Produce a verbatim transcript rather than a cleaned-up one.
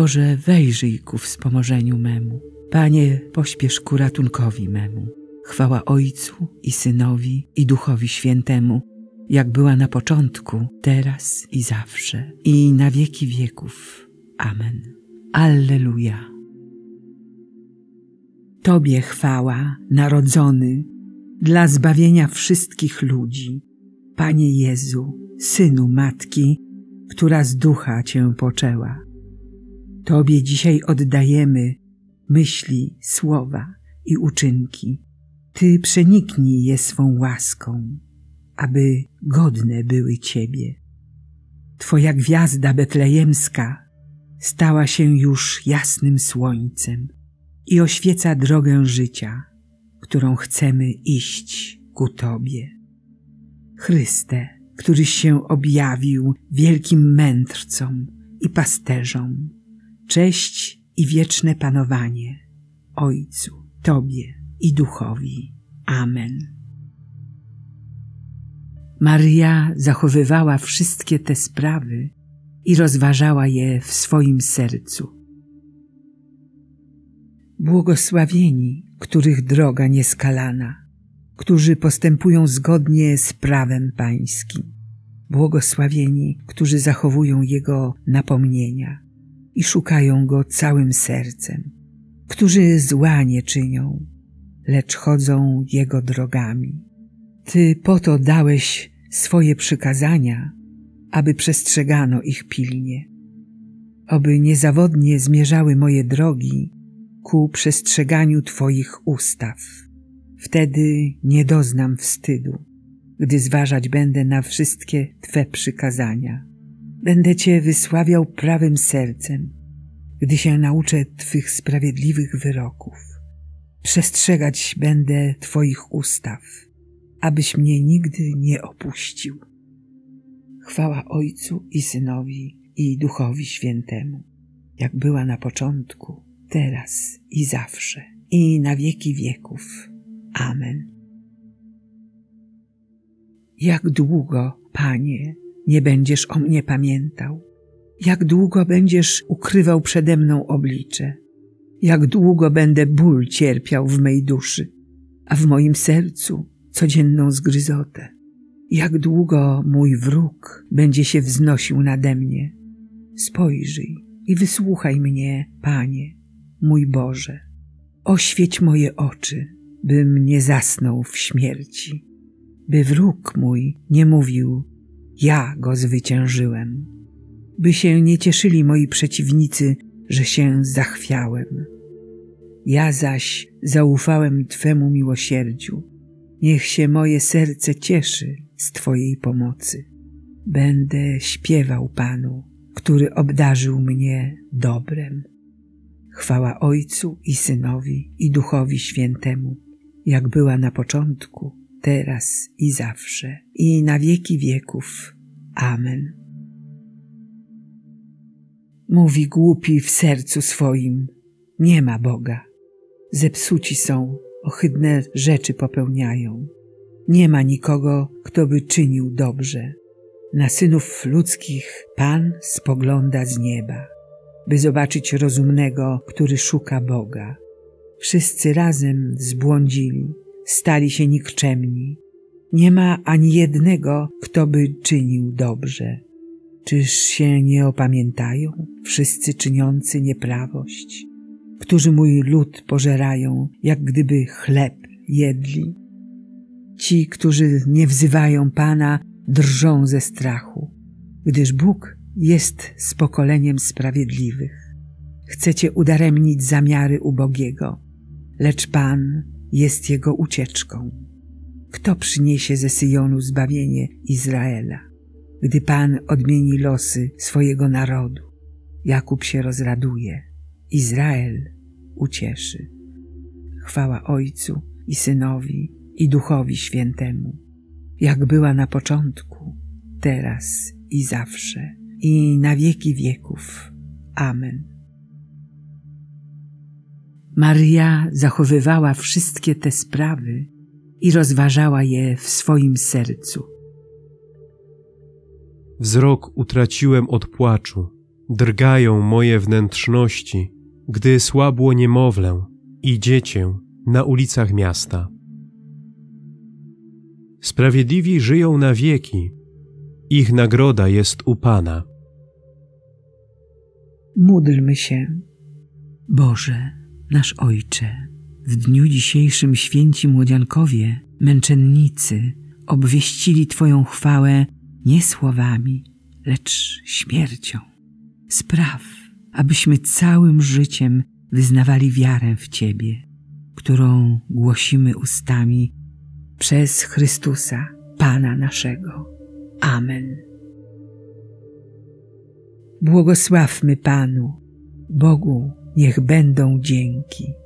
Boże, wejrzyj ku wspomożeniu memu. Panie, pośpiesz ku ratunkowi memu. Chwała Ojcu i Synowi, i Duchowi Świętemu, jak była na początku, teraz i zawsze, i na wieki wieków. Amen. Alleluja. Tobie chwała, Narodzony, dla zbawienia wszystkich ludzi. Panie Jezu, Synu Matki, która z Ducha Cię poczęła. Tobie dzisiaj oddajemy myśli, słowa i uczynki. Ty przeniknij je swą łaską, aby godne były Ciebie. Twoja gwiazda betlejemska stała się już jasnym słońcem i oświeca drogę życia, którą chcemy iść ku Tobie. Chryste, któryś się objawił wielkim mędrcom i pasterzom, cześć i wieczne panowanie Ojcu, Tobie i Duchowi. Amen. Maryja zachowywała wszystkie te sprawy i rozważała je w swoim sercu. Błogosławieni, których droga nieskalana, którzy postępują zgodnie z prawem Pańskim. Błogosławieni, którzy zachowują Jego napomnienia i szukają Go całym sercem, którzy zła nie czynią, lecz chodzą Jego drogami. Ty po to dałeś swoje przykazania, aby przestrzegano ich pilnie. Oby niezawodnie zmierzały moje drogi ku przestrzeganiu Twoich ustaw. Wtedy nie doznam wstydu, gdy zważać będę na wszystkie Twe przykazania. Będę Cię wysławiał prawym sercem, gdy się nauczę Twych sprawiedliwych wyroków. Przestrzegać będę Twoich ustaw, abyś mnie nigdy nie opuścił. Chwała Ojcu i Synowi, i Duchowi Świętemu, jak była na początku, teraz i zawsze, i na wieki wieków. Amen. Jak długo, Panie, nie będziesz o mnie pamiętał? Jak długo będziesz ukrywał przede mną oblicze? Jak długo będę ból cierpiał w mej duszy, a w moim sercu codzienną zgryzotę? Jak długo mój wróg będzie się wznosił nade mnie? Spojrzyj i wysłuchaj mnie, Panie, mój Boże. Oświeć moje oczy, bym nie zasnął w śmierci, by wróg mój nie mówił: ja go zwyciężyłem, by się nie cieszyli moi przeciwnicy, że się zachwiałem. Ja zaś zaufałem Twemu miłosierdziu. Niech się moje serce cieszy z Twojej pomocy. Będę śpiewał Panu, który obdarzył mnie dobrem. Chwała Ojcu i Synowi, i Duchowi Świętemu, jak była na początku, teraz i zawsze, i na wieki wieków. Amen. Mówi głupi w sercu swoim: nie ma Boga. Zepsuci są, ohydne rzeczy popełniają. Nie ma nikogo, kto by czynił dobrze. Na synów ludzkich Pan spogląda z nieba, by zobaczyć rozumnego, który szuka Boga. Wszyscy razem zbłądzili, stali się nikczemni. Nie ma ani jednego, kto by czynił dobrze. Czyż się nie opamiętają wszyscy czyniący nieprawość, którzy mój lud pożerają, jak gdyby chleb jedli? Ci, którzy nie wzywają Pana, drżą ze strachu, gdyż Bóg jest z pokoleniem sprawiedliwych. Chcecie udaremnić zamiary ubogiego, lecz Pan jest jego ucieczką. Kto przyniesie ze Syjonu zbawienie Izraela, gdy Pan odmieni losy swojego narodu? Jakub się rozraduje, Izrael ucieszy. Chwała Ojcu i Synowi, i Duchowi Świętemu, jak była na początku, teraz i zawsze, i na wieki wieków. Amen. Maryja zachowywała wszystkie te sprawy i rozważała je w swoim sercu. Wzrok utraciłem od płaczu, drgają moje wnętrzności, gdy słabło niemowlę i dziecię na ulicach miasta. Sprawiedliwi żyją na wieki, ich nagroda jest u Pana. Módlmy się. Boże, nasz Ojcze, w dniu dzisiejszym święci młodziankowie, męczennicy, obwieścili Twoją chwałę nie słowami, lecz śmiercią. Spraw, abyśmy całym życiem wyznawali wiarę w Ciebie, którą głosimy ustami przez Chrystusa, Pana naszego. Amen. Błogosławmy Panu, Bogu niech będą dzięki.